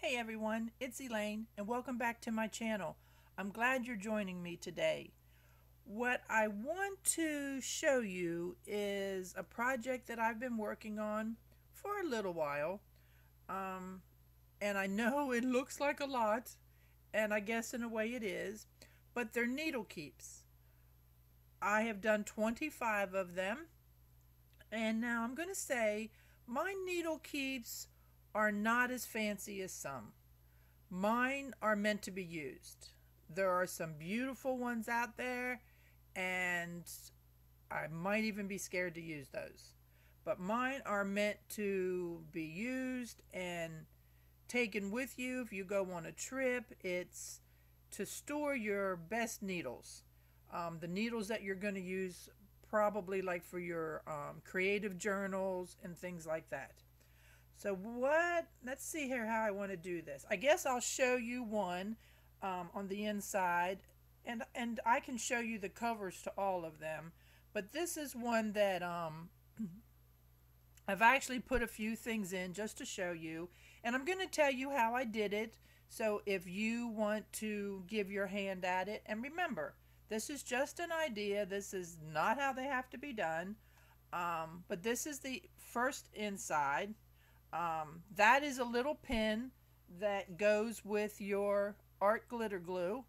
Hey everyone, it's Elaine and welcome back to my channel. I'm glad you're joining me today. What I want to show you is a project that I've been working on for a little while. And I know it looks like a lot, and I guess in a way it is, but they're needle keeps. I have done 25 of them, and now I'm going to say my needle keeps are not as fancy as some. Mine are meant to be used. There are some beautiful ones out there, and I might even be scared to use those. But mine are meant to be used and taken with you if you go on a trip. It's to store your best needles. The needles that you're going to use probably like for your creative journals and things like that. So let's see here how I want to do this. I guess I'll show you one on the inside, and I can show you the covers to all of them. But this is one that I've actually put a few things in just to show you. And I'm going to tell you how I did it. So if you want to give your hand at it, and remember, this is just an idea. This is not how they have to be done. But this is the first inside. That is a little pin that goes with your art glitter glue.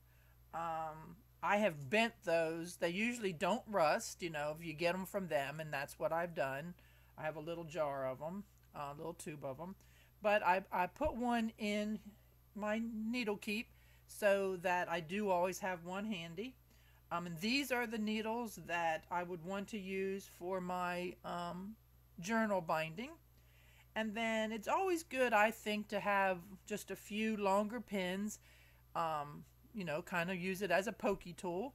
I have bent those. They usually don't rust, you know, if you get them from them, and that's what I've done. I have a little jar of them, a little tube of them. But I put one in my needle keep so that I do always have one handy. And these are the needles that I would want to use for my journal binding. And then it's always good, I think, to have just a few longer pins, you know, kind of use it as a pokey tool.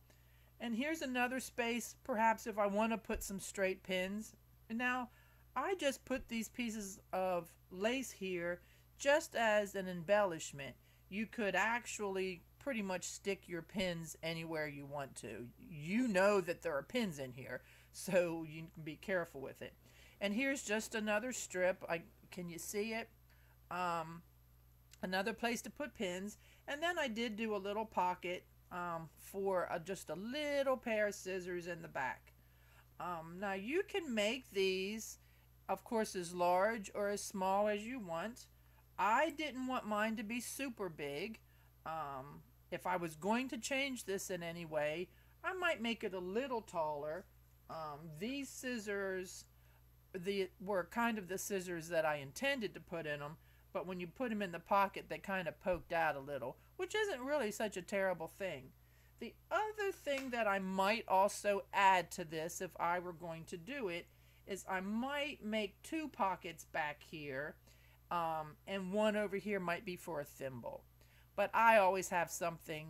And here's another space, perhaps, if I want to put some straight pins. Now, I just put these pieces of lace here just as an embellishment. You could actually pretty much stick your pins anywhere you want to. You know that there are pins in here, so you can be careful with it. And here's just another strip. Can you see it? Another place to put pins. And then I did do a little pocket for just a little pair of scissors in the back. Now you can make these, of course, as large or as small as you want. I didn't want mine to be super big. If I was going to change this in any way, I might make it a little taller. These scissors were kind of the scissors that I intended to put in them, but when you put them in the pocket, they kind of poked out a little, which isn't really such a terrible thing. The other thing that I might also add to this, if I were going to do it, is I might make two pockets back here, and one over here might be for a thimble. But I always have something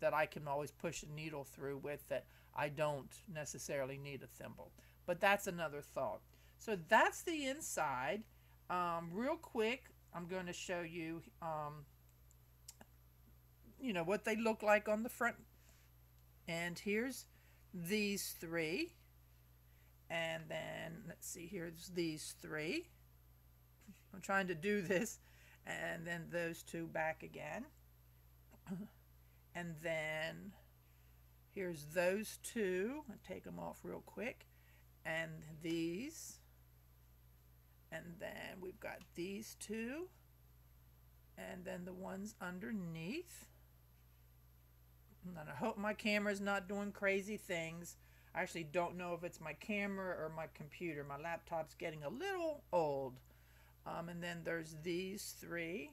that I can always push a needle through with that I don't necessarily need a thimble. But that's another thought. So that's the inside. Real quick, I'm going to show you, you know, what they look like on the front. And here's these three. And then, let's see, here's these three. I'm trying to do this. And then those two back again. And then here's those two. I'll take them off real quick. And these, and then we've got these two, and then the ones underneath. And I hope my camera's not doing crazy things. I actually don't know if it's my camera or my computer. My laptop's getting a little old. And then there's these three,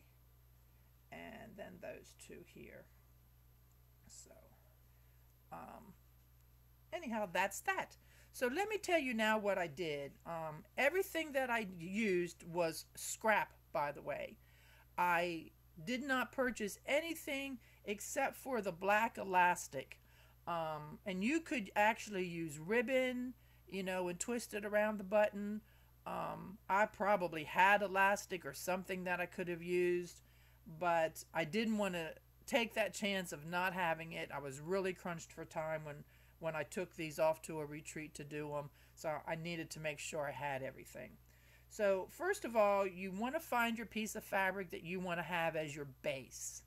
and then those two here. So, anyhow, that's that. So let me tell you now what I did. Everything that I used was scrap, by the way. I did not purchase anything except for the black elastic. And you could actually use ribbon, you know, and twist it around the button. I probably had elastic or something that I could have used, but I didn't want to take that chance of not having it. I was really crunched for time when I took these off to a retreat to do them, so I needed to make sure I had everything. So first of all, you want to find your piece of fabric that you want to have as your base.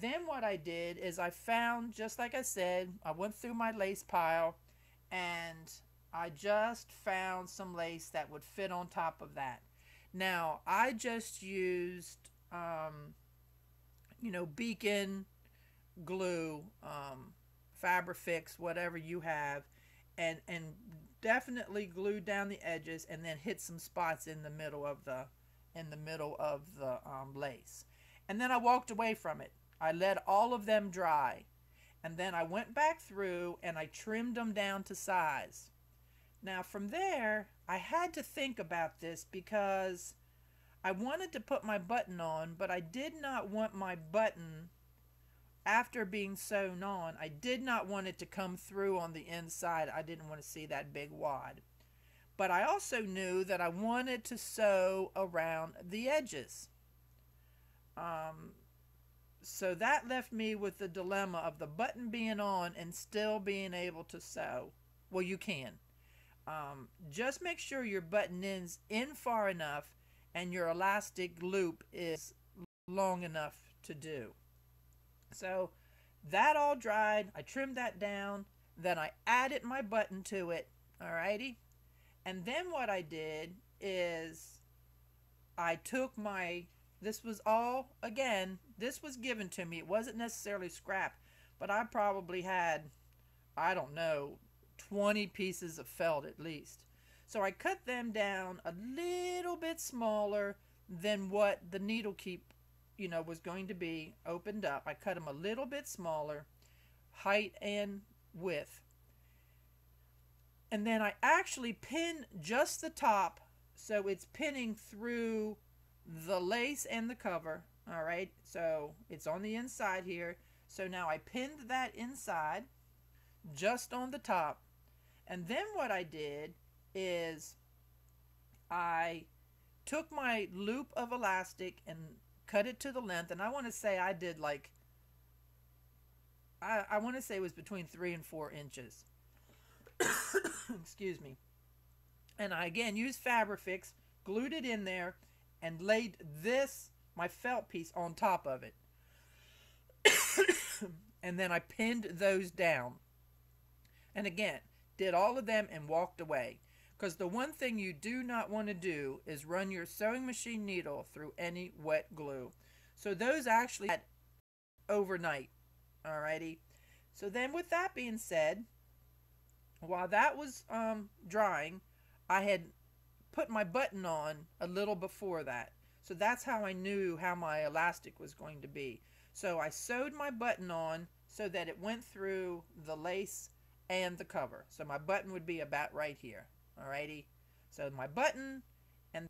Then what I did is I found, just like I said, I went through my lace pile and I just found some lace that would fit on top of that. Now, I just used, you know, Beacon, glue, Fabri-Fix, whatever you have, and definitely glue down the edges and then hit some spots in the middle of the lace. And then I walked away from it. I let all of them dry, and then I went back through and I trimmed them down to size. Now from there, I had to think about this because I wanted to put my button on, but I did not want my button, after being sewn on, I did not want it to come through on the inside. I didn't want to see that big wad. But I also knew that I wanted to sew around the edges. So that left me with the dilemma of the button being on and still being able to sew. Well, you can. Just make sure your button ends in far enough and your elastic loop is long enough to do. So that all dried, I trimmed that down, then I added my button to it, alrighty? And then what I did is I took my, this was all, again, this was given to me. It wasn't necessarily scrap, but I probably had, I don't know, 20 pieces of felt at least. So I cut them down a little bit smaller than what the needle keep, you know, was going to be opened up. I cut them a little bit smaller, height and width. And then I actually pin just the top, so it's pinning through the lace and the cover. All right, so it's on the inside here. So now I pinned that inside just on the top. And then what I did is I took my loop of elastic and cut it to the length, and I want to say I did like, I want to say it was between 3 and 4 inches. Excuse me. And I again used Fabri-Fix, glued it in there, and laid this, my felt piece, on top of it. And then I pinned those down. And again, did all of them and walked away. Because the one thing you do not want to do is run your sewing machine needle through any wet glue. So those actually had overnight. Alrighty. So then with that being said, while that was drying, I had put my button on a little before that. So that's how I knew how my elastic was going to be. So I sewed my button on so that it went through the lace and the cover. So my button would be about right here. Alrighty, so my button and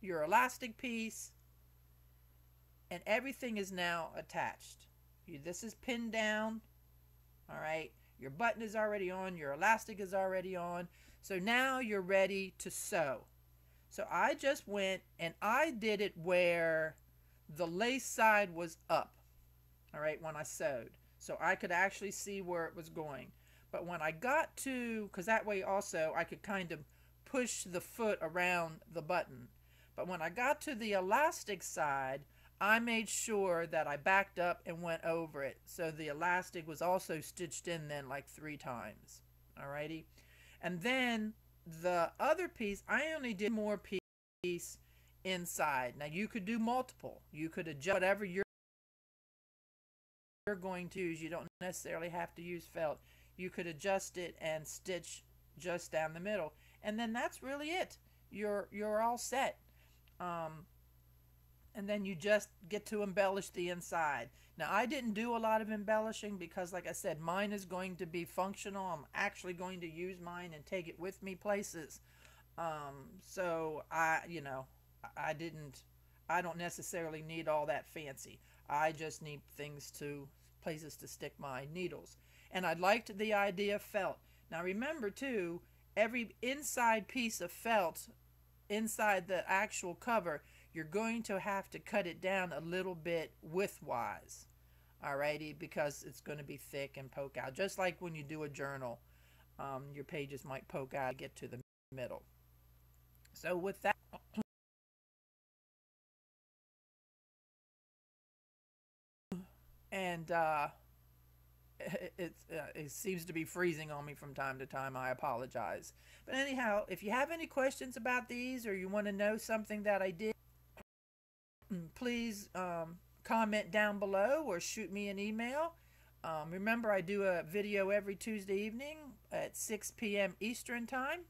your elastic piece, and everything is now attached. This is pinned down, alright, your button is already on, your elastic is already on, so now you're ready to sew. So I just went and I did it where the lace side was up, alright, when I sewed, so I could actually see where it was going. But when I got to, because that way also I could kind of push the foot around the button. But when I got to the elastic side, I made sure that I backed up and went over it. So the elastic was also stitched in then like 3 times. Alrighty. And then the other piece, I only did more piece inside. Now you could do multiple. You could adjust whatever you're going to use. You don't necessarily have to use felt. You could adjust it and stitch just down the middle, and then that's really it. You're all set, and then you just get to embellish the inside. Now I didn't do a lot of embellishing because, like I said, mine is going to be functional. I'm actually going to use mine and take it with me places. So I don't necessarily need all that fancy. I just need things to places to stick my needles. And I liked the idea of felt. Now remember too, every inside piece of felt inside the actual cover, you're going to have to cut it down a little bit widthwise. Alrighty, because it's going to be thick and poke out. Just like when you do a journal, your pages might poke out to get to the middle. So with that, and it seems to be freezing on me from time to time. I apologize. But anyhow, if you have any questions about these or you want to know something that I did, please comment down below or shoot me an email. Remember, I do a video every Tuesday evening at 6 p.m. Eastern Time.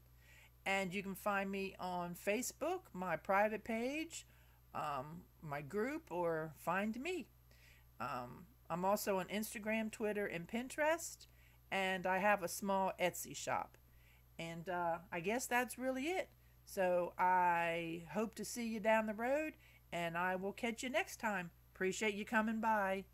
And you can find me on Facebook, my private page, my group, or find me. I'm also on Instagram, Twitter, and Pinterest. And I have a small Etsy shop. And I guess that's really it. So I hope to see you down the road. And I will catch you next time. Appreciate you coming by.